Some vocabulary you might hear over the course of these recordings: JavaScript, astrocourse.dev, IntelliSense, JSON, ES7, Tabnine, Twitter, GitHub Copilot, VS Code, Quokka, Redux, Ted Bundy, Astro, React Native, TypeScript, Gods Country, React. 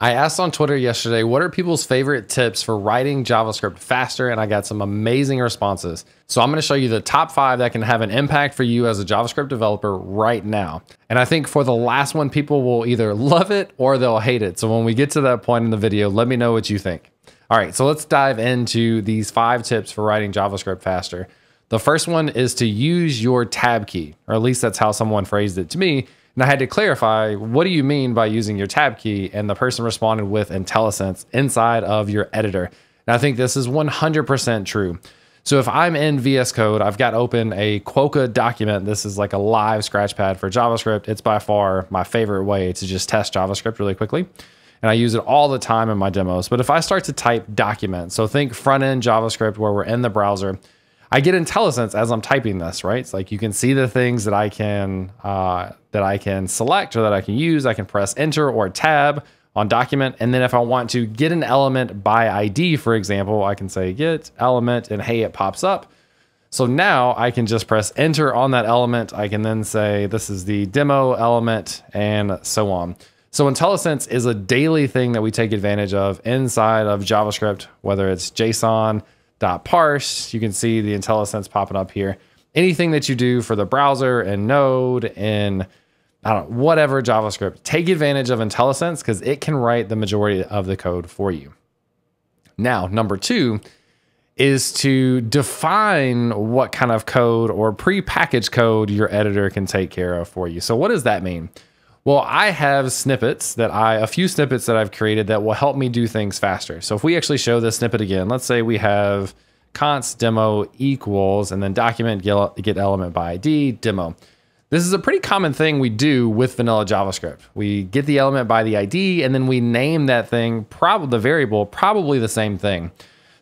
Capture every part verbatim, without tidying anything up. I asked on Twitter yesterday, what are people's favorite tips for writing JavaScript faster? And I got some amazing responses. So I'm going to show you the top five that can have an impact for you as a JavaScript developer right now. And I think for the last one, people will either love it or they'll hate it. So when we get to that point in the video, let me know what you think. All right, so let's dive into these five tips for writing JavaScript faster. The first one is to use your tab key, or at least that's how someone phrased it to me. And I had to clarify, what do you mean by using your tab key? And the person responded with IntelliSense inside of your editor. And I think this is one hundred percent true. So if I'm in V S Code, I've got open a Quokka document. This is like a live scratchpad for JavaScript. It's by far my favorite way to just test JavaScript really quickly. And I use it all the time in my demos. But if I start to type document, so think front end JavaScript where we're in the browser, I get IntelliSense as I'm typing this, right? It's like you can see the things that I can uh, that I can select or that I can use. I can press enter or tab on document. And then if I want to get an element by I D, for example, I can say get element and hey, it pops up. So now I can just press enter on that element. I can then say this is the demo element and so on. So IntelliSense is a daily thing that we take advantage of inside of JavaScript, whether it's JSON, dot parse, you can see the IntelliSense popping up here. Anything that you do for the browser and Node and I don't know, whatever JavaScript, take advantage of IntelliSense because it can write the majority of the code for you. Now, number two is to define what kind of code or prepackaged code your editor can take care of for you. So what does that mean? Well, I have snippets that I, a few snippets that I've created that will help me do things faster. So if we actually show this snippet again, let's say we have const demo equals and then document get element by I D demo. This is a pretty common thing we do with vanilla JavaScript. We get the element by the I D and then we name that thing, probably the variable, probably the same thing.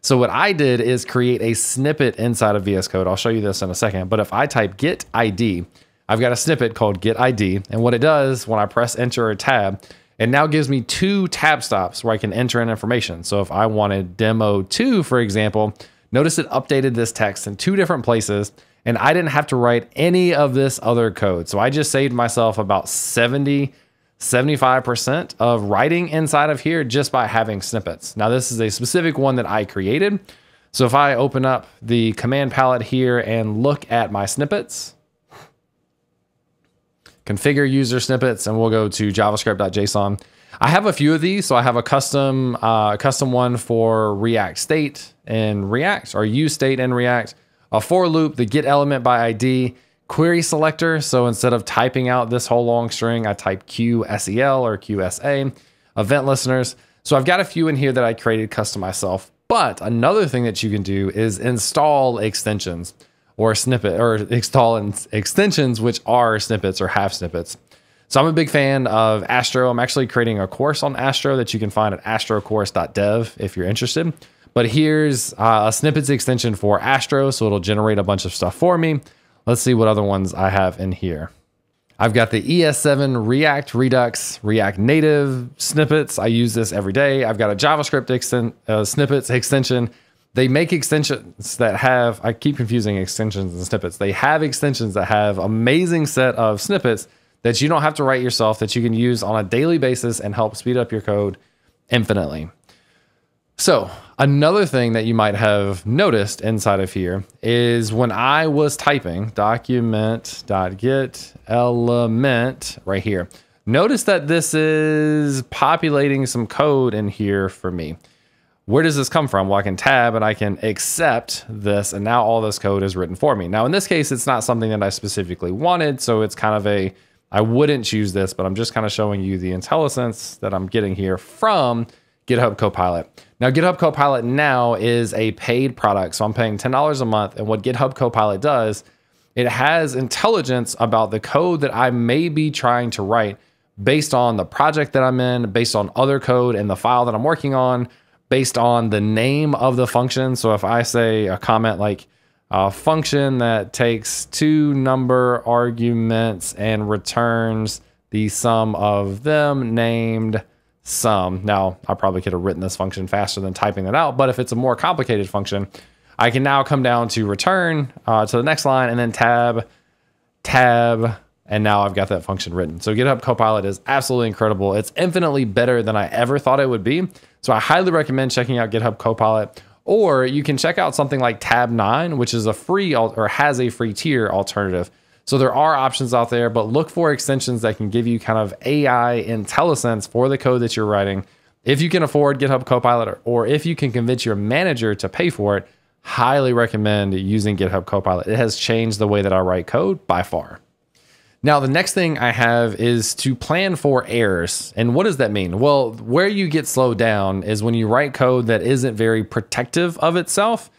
So what I did is create a snippet inside of V S Code. I'll show you this in a second, but if I type get I D, I've got a snippet called get I D. And what it does when I press enter or tab, it now gives me two tab stops where I can enter in information. So if I wanted demo two, for example, notice it updated this text in two different places and I didn't have to write any of this other code. So I just saved myself about seventy, seventy-five percent of writing inside of here just by having snippets. Now this is a specific one that I created. So if I open up the command palette here and look at my snippets, configure user snippets, and we'll go to javascript.json. I have a few of these. So I have a custom uh, custom one for React state and React, or use state and React, a for loop, the get element by I D, query selector. So instead of typing out this whole long string, I type Q S E L or Q S A, event listeners. So I've got a few in here that I created custom myself. But another thing that you can do is install extensions, or snippet or install extensions, which are snippets or half snippets. So I'm a big fan of Astro. I'm actually creating a course on Astro that you can find at astrocourse.dev if you're interested. But here's a snippets extension for Astro. So it'll generate a bunch of stuff for me. Let's see what other ones I have in here. I've got the E S seven React, Redux, React Native snippets. I use this every day. I've got a JavaScript exten- uh, snippets extension. They make extensions that have, I keep confusing extensions and snippets. They have extensions that have amazing set of snippets that you don't have to write yourself, that you can use on a daily basis and help speed up your code infinitely. So another thing that you might have noticed inside of here is when I was typing document.get element right here, notice that this is populating some code in here for me. Where does this come from? Well, I can tab and I can accept this. And now all this code is written for me. Now, in this case, it's not something that I specifically wanted. So it's kind of a, I wouldn't choose this, but I'm just kind of showing you the IntelliSense that I'm getting here from GitHub Copilot. Now, GitHub Copilot now is a paid product. So I'm paying ten dollars a month. And what GitHub Copilot does, it has intelligence about the code that I may be trying to write based on the project that I'm in, based on other code and the file that I'm working on, based on the name of the function. So if I say a comment like a function that takes two number arguments and returns the sum of them named sum. Now I probably could have written this function faster than typing that out, but if it's a more complicated function, I can now come down to return uh, to the next line and then tab, tab, And now I've got that function written. So GitHub Copilot is absolutely incredible. It's infinitely better than I ever thought it would be. So I highly recommend checking out GitHub Copilot, or you can check out something like Tabnine, which is a free or has a free tier alternative. So there are options out there, but look for extensions that can give you kind of A I IntelliSense for the code that you're writing. If you can afford GitHub Copilot, or if you can convince your manager to pay for it, highly recommend using GitHub Copilot. It has changed the way that I write code by far. Now, the next thing I have is to plan for errors. And what does that mean? Well, where you get slowed down is when you write code that isn't very protective of itself,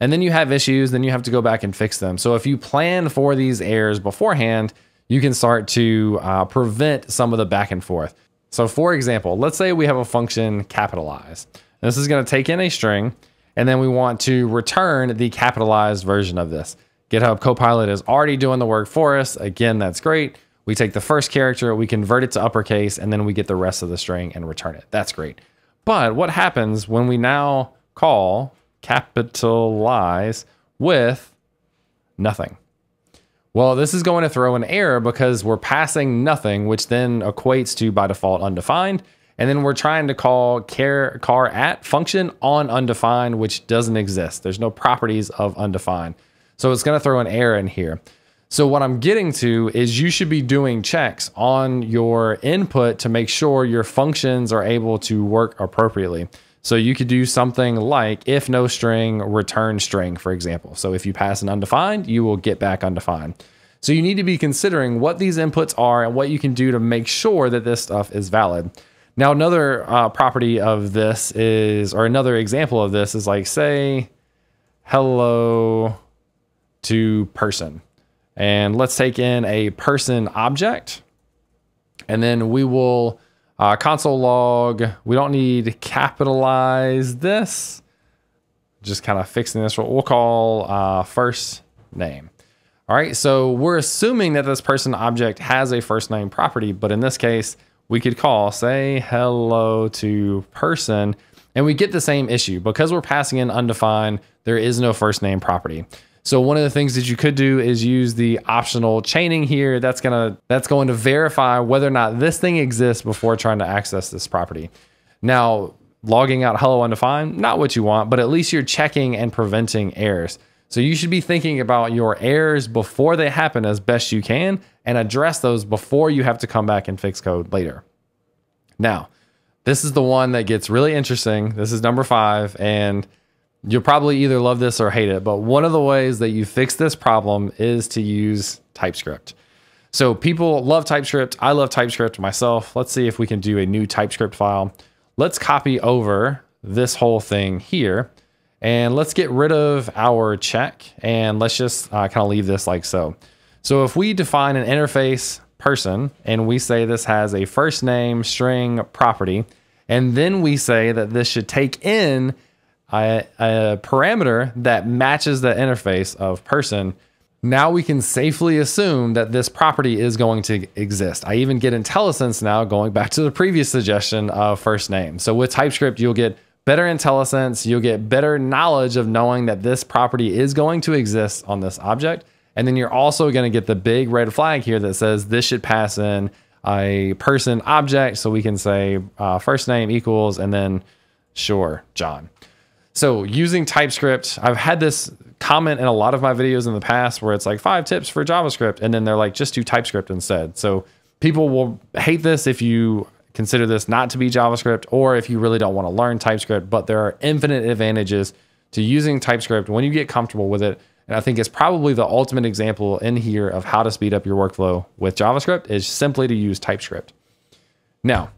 and then you have issues, then you have to go back and fix them. So if you plan for these errors beforehand, you can start to uh, prevent some of the back and forth. So for example, let's say we have a function capitalize. This is gonna take in a string, and then we want to return the capitalized version of this. GitHub Copilot is already doing the work for us. Again, that's great. We take the first character, we convert it to uppercase, and then we get the rest of the string and return it. That's great. But what happens when we now call capitalize with nothing? Well, this is going to throw an error because we're passing nothing, which then equates to by default undefined. And then we're trying to call char, char at function on undefined, which doesn't exist. There's no properties of undefined. So it's going to throw an error in here. So what I'm getting to is you should be doing checks on your input to make sure your functions are able to work appropriately. So you could do something like if no string, return string, for example. So if you pass an undefined, you will get back undefined. So you need to be considering what these inputs are and what you can do to make sure that this stuff is valid. Now, another uh, property of this is, or another example of this is like, say, hello to person. And let's take in a person object, and then we will Uh, console log, we don't need capitalize this. Just kind of fixing this, what we'll call uh, first name. All right, so we're assuming that this person object has a first name property, but in this case, we could call, say, hello to person, and we get the same issue. Because we're passing in undefined, there is no first name property. So one of the things that you could do is use the optional chaining here. That's gonna that's going to verify whether or not this thing exists before trying to access this property. Now, logging out hello undefined, not what you want, but at least you're checking and preventing errors. So you should be thinking about your errors before they happen as best you can and address those before you have to come back and fix code later. Now, this is the one that gets really interesting. This is number five, and you'll probably either love this or hate it, but one of the ways that you fix this problem is to use TypeScript. So people love TypeScript. I love TypeScript myself. Let's see if we can do a new TypeScript file. Let's copy over this whole thing here, and let's get rid of our check, and let's just uh, kind of leave this like so. So if we define an interface person, and we say this has a first name string property, and then we say that this should take in A, a parameter that matches the interface of person, now we can safely assume that this property is going to exist. I even get IntelliSense now, going back to the previous suggestion of first name. So with TypeScript, you'll get better IntelliSense, you'll get better knowledge of knowing that this property is going to exist on this object. And then you're also going to get the big red flag here that says this should pass in a person object. So we can say uh, first name equals, and then sure, John. So using TypeScript, I've had this comment in a lot of my videos in the past where it's like five tips for JavaScript, and then they're like, just do TypeScript instead. So people will hate this if you consider this not to be JavaScript, or if you really don't want to learn TypeScript, but there are infinite advantages to using TypeScript when you get comfortable with it. And I think it's probably the ultimate example in here of how to speed up your workflow with JavaScript is simply to use TypeScript. Now,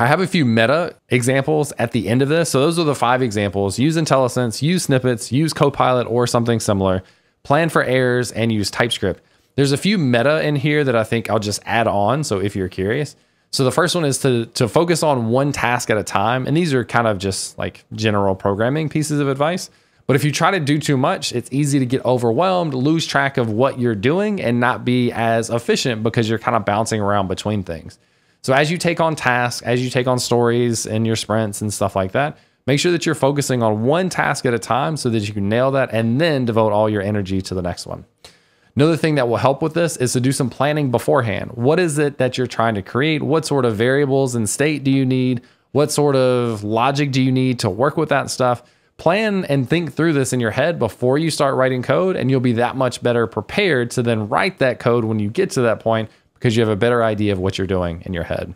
I have a few meta examples at the end of this. So those are the five examples. Use IntelliSense, use snippets, use Copilot or something similar, plan for errors, and use TypeScript. There's a few meta in here that I think I'll just add on. So if you're curious. So the first one is to, to focus on one task at a time. And these are kind of just like general programming pieces of advice. But if you try to do too much, it's easy to get overwhelmed, lose track of what you're doing, and not be as efficient because you're kind of bouncing around between things. So as you take on tasks, as you take on stories and your sprints and stuff like that, make sure that you're focusing on one task at a time so that you can nail that and then devote all your energy to the next one. Another thing that will help with this is to do some planning beforehand. What is it that you're trying to create? What sort of variables and state do you need? What sort of logic do you need to work with that stuff? Plan and think through this in your head before you start writing code, and you'll be that much better prepared to then write that code when you get to that point, because you have a better idea of what you're doing in your head.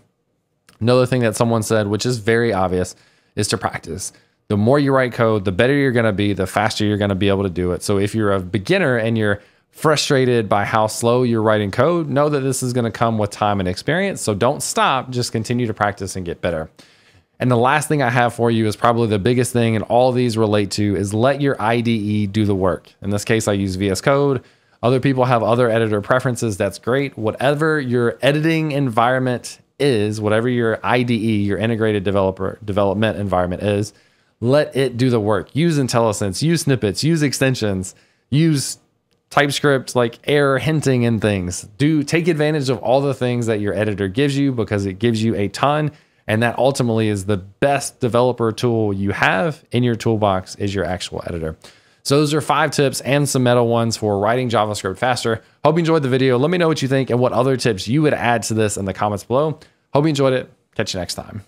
Another thing that someone said, which is very obvious, is to practice. The more you write code, the better you're going to be, the faster you're going to be able to do it. So if you're a beginner and you're frustrated by how slow you're writing code, know that this is going to come with time and experience. So don't stop, just continue to practice and get better. And the last thing I have for you is probably the biggest thing, and all these relate to, is let your I D E do the work. In this case, I use V S Code. Other people have other editor preferences. That's great. Whatever your editing environment is, whatever your I D E, your integrated developer development environment is, let it do the work. Use IntelliSense, use snippets, use extensions, use TypeScript, like error hinting and things. Do take advantage of all the things that your editor gives you, because it gives you a ton. And that ultimately is the best developer tool you have in your toolbox, is your actual editor. So those are five tips and some meta ones for writing JavaScript faster. Hope you enjoyed the video. Let me know what you think and what other tips you would add to this in the comments below. Hope you enjoyed it. Catch you next time.